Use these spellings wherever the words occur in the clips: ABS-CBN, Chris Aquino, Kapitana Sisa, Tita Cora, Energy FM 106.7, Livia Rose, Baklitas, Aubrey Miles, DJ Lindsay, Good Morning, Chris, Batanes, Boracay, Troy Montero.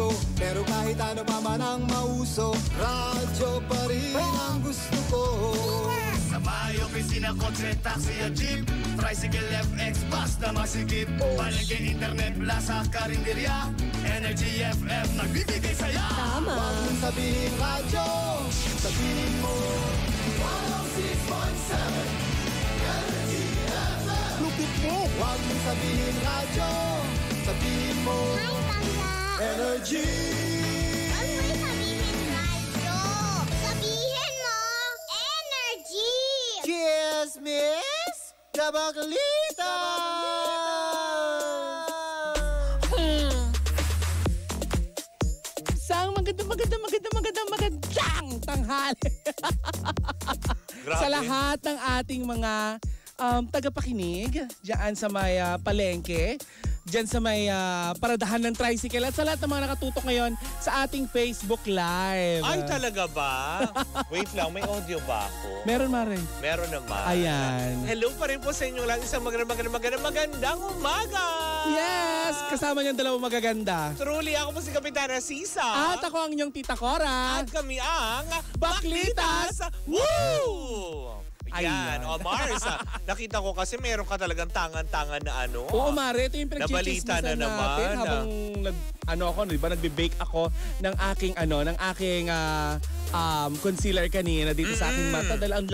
bago, pero kahit ano pa man ang mauso, radyo pa rin ang gusto ko. Sabay, opisina, kotse, taxi at jeep, tricycle, FX, bus na masigip. Palengke, internet, plaza, karinderya, Energy FM, nagbibigay saya. Tama. Huwag mong sabihin radyo, sabihin mo 106.7 Energy FM. Lupit mo. Huwag mong sabihin radyo, sabihin mo hi, Tanda. Energy. Huwag mong sabihin radyo, sabihin mo Energy. Cheers, Miss Baklitas! Isang magandang tanghali sa lahat ng ating mga tagapakinig dyan sa may palengke, dyan sa may paradahan ng tricycle at sa lahat ng mga nakatutok ngayon sa ating Facebook Live. Ay, talaga ba? Wait lang, may audio ba ako? Meron, Mare. Meron naman. Ayan. Hello pa rin po sa inyo lahat. Isang magandang umaga! Yes! Kasama niyang dalawang magaganda. Truly, ako po si Kapitana Sisa. At ako ang inyong Tita Cora. At kami ang Baklitas! Woo! Ayan, o Mars, nakita ko kasi meron ka talagang tangan-tangan na ano. Oo, Mare, ito yung pinag-chichismisan na natin habang nagbe-bake ako ng aking concealer kanina dito sa aking mata dahil ang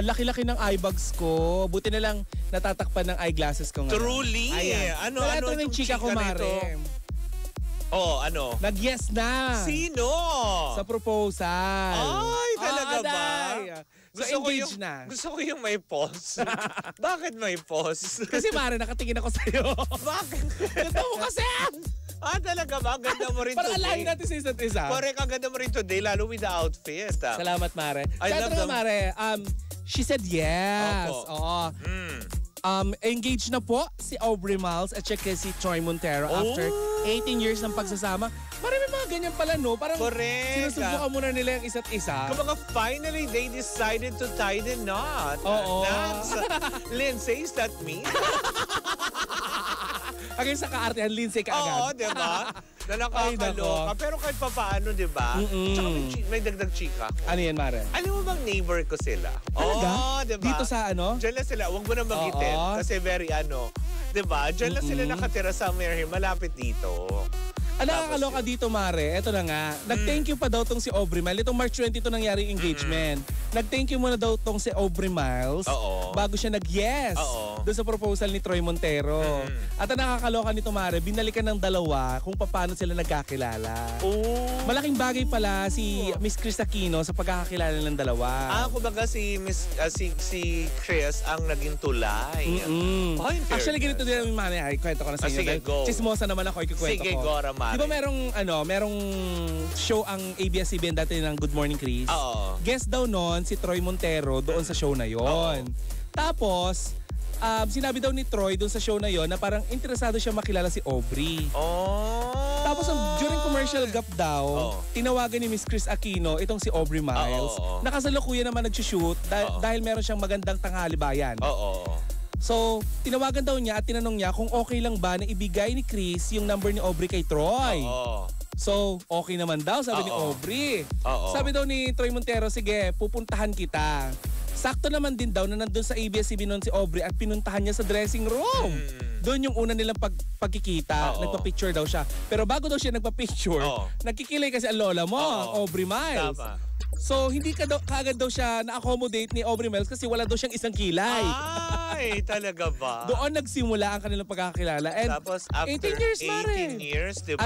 laki-laki ng eye bags ko. Buti na lang natatakpan ng eyeglasses ko ngayon. Truly! Ayan. Ito yung chika ko, Mare. Oh, ano? Nag-yes na. Sino? Sa proposal. Ay, talaga ba? So, engaged na. Gusto ko yung may pause. Bakit may pause? Kasi Mare, nakatingin ako sa'yo. Bakit? Ganda mo kasi! Talaga ba? Ganda mo rin today. Para alahin natin sa isa't isa. Correct, ang ganda mo rin today, lalo with the outfit. Salamat, Mare. Kaya talaga, Mare, she said yes. Oo. Engaged na po si Aubrey Miles at si Troy Montero after 18 years ng pagsasama. Marami mga ganyan pala, no? Parang sinusubukan muna nila yung isa't isa. Kumbaga, finally, they decided to tie the knot. Oo. That's Lindsay, is that me? Again, sa kaartehan, Lindsay ka agad. Oo, diba? Na nakakaloka. Pero kahit pa paano, diba? Tsaka may dagdag chika. Ano yan, Mare? Alam mo bang neighbor ko sila? Oo, diba? Dito sa ano? Diyan lang sila. Huwag mo na magitin. Kasi very diba? Diyan lang sila nakatira somewhere here. Malapit dito. Ang nakakaloka dito, Mare, eto na nga. Nag-thank you pa daw tong si Aubrey Miles. Itong March 22 nangyari engagement. Nag-thank you muna daw tong si Aubrey Miles bago siya nag-yes doon sa proposal ni Troy Montero. At ang nakakaloka nito, Mare, binalikan ng dalawa kung paano sila nagkakilala. Malaking bagay pala si Miss Chris Aquino sa pagkakakilala ng dalawa. Kumbaga si Chris ang naging tulay. Actually, ganito din namin, Mare. Ay, kwento ko na sa inyo. Sige, go. Chismosa naman ako, ikikwento ko. Sige, go, Ramay. Di ba merong show ang ABS-CBN dati ng Good Morning, Chris? Oo. Guest daw noon si Troy Montero doon sa show na yon. Tapos, sinabi daw ni Troy doon sa show na yon na parang interesado siya makilala si Aubrey. Tapos, during commercial gap daw, tinawagan ni Miss Chris Aquino itong si Aubrey Miles. Nakasalukuyan naman nag-shoot dahil meron siyang magandang tanghali bayan. So, tinawagan daw niya at tinanong niya kung okay lang ba na ibigay ni Chris yung number ni Aubrey kay Troy. So, okay naman daw, sabi ni Aubrey. Sabi daw ni Troy Montero, sige, pupuntahan kita. Sakto naman din daw na nandun sa ABS-CBN si Aubrey at pinuntahan niya sa dressing room. Doon yung una nilang pagkikita. Nagpa-picture daw siya. Pero bago daw siya nagpa-picture, nagkikilay kasi ang lola mo, Aubrey Miles. So, hindi kaagad daw siya na-accommodate ni Aubrey Miles kasi wala daw siyang isang kilay. Ay, talaga ba? Doon nagsimula ang kanilang pagkakilala. And tapos, after 18 years, diba?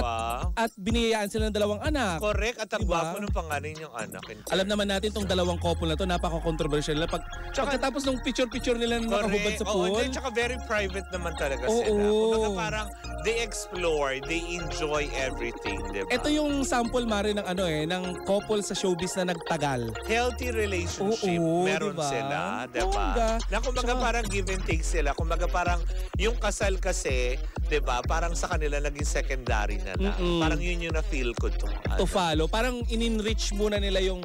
At biniyayaan sila ng dalawang anak. Correct. At ang guwapo ng panganay niyang anak. Alam naman natin itong dalawang couple na ito, napaka-controversial nila. Pagkatapos ng picture-picture nila na nakahubad sa pool. Correct. Tsaka very private naman talaga sila. Kumbaga parang they explore, they enjoy everything, diba? Ito yung sample, Mare, ng ng couple sa showbiz na tagal. Healthy relationship. Meron sila. Diba? Na kumbaga parang give and take sila. Kumbaga parang yung kasal kasi 'Diba? Parang sa kanila naging secondary na lang. Parang yun yung na-feel ko to. To follow. Parang in-enrich muna nila yung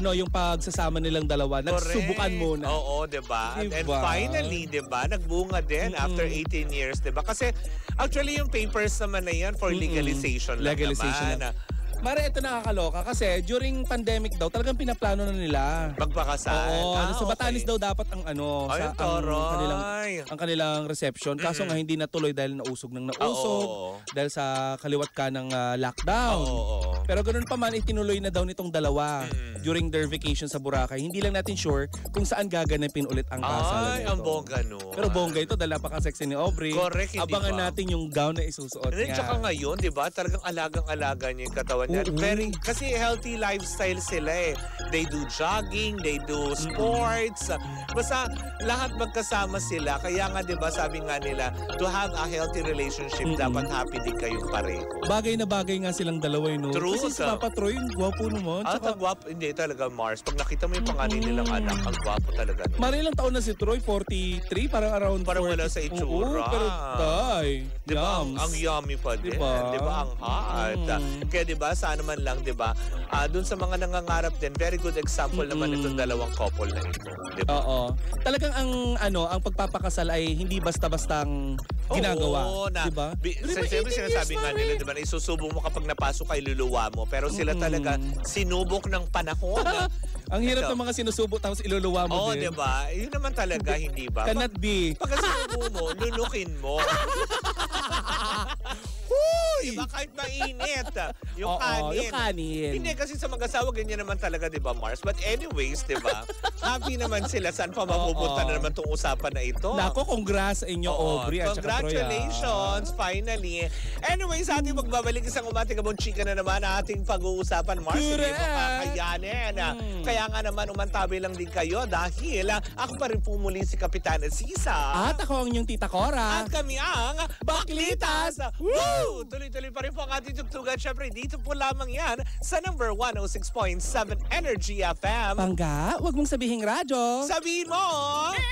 yung pagsasama nilang dalawa. Nagsubukan muna. Oo, 'di ba? Diba? And finally, 'di ba? Nagbunga din after 18 years, 'di ba? Kasi actually yung papers naman na 'yan for legalization lang naman. Mare, ito nakakaloka kasi during pandemic daw, talagang pinaplano na nila. Magpakasal? Oo. Sa Batanes daw dapat ang kanilang reception. Kaso nga hindi natuloy dahil nausog. Dahil sa kaliwat ka ng lockdown. Pero ganun pa man, itinuloy na daw nitong dalawa during their vacation sa Boracay. Hindi lang natin sure kung saan gaganapin ulit ang kasal. Ay, ang bongga no. Pero bongga ito dahil napaka-sexy ni Aubrey. Correct, abangan natin yung gown na isusuot niya. Tsaka ngayon, di ba? Talagang alagang-alaga niya yung katawan. Very, kasi healthy lifestyle sila eh. They do jogging, they do sports. Basta lahat magkasama sila. Kaya nga diba sabi nga nila, to have a healthy relationship, dapat happy din kayong pareho. Bagay na bagay nga silang dalawa yun. No? True. Kasi si Papa Troy, yung gwapo naman. Tsaka, gwapo, hindi talaga Mars. Pag nakita mo yung panganin nilang anak, ang gwapo talaga. No? Marilang taon na si Troy, 43, parang around 40. Parang wala sa itsura. Oo, pero tay. Diba, ang yummy pa din. Diba? Diba, ang hot. Kaya diba, sana man lang, diba, dun sa mga nangangarap din, very good example naman itong dalawang couple na ito. Diba? Oo. Talagang ang pagpapakasal ay hindi basta-bastang ginagawa. Oo, na. Diba? Siyempre sinasabi nga nila, diba, na isusubong mo kapag napasok kay luluwa mo. Pero sila talaga sinubok ng panahon. Ang hirap ng mga sinusubok tapos iluluwa mo din. Oo, diba? Yun naman talaga, hindi ba? Cannot be. Pagkasubo mo, lulukin mo. Diba kahit mainit yung kanin. Hindi kasi sa mag-asawa ganyan naman talaga, diba Mars? But anyways, diba? Happy naman sila. Saan pa mapupunta na naman itong usapan na ito? Nako, congrats sa inyo, Aubrey. Congratulations, finally. Anyways, ating magbabalik isang umatigabong chika na naman na ating pag-uusapan, Mars. Hindi mo kakayanin. Kaya nga naman, umantabi lang din kayo dahil ako pa rin pumuli si Kapitana Sisa. At ako ang inyong Tita Cora. At kami ang Baklitas! Woo! Tuloy-tuloy pa rin po ang ating tugtugan. Siyempre, dito po lamang yan sa number 106.7 Energy FM. Pangga, wag mong sabihin radyo. Sabihin mo!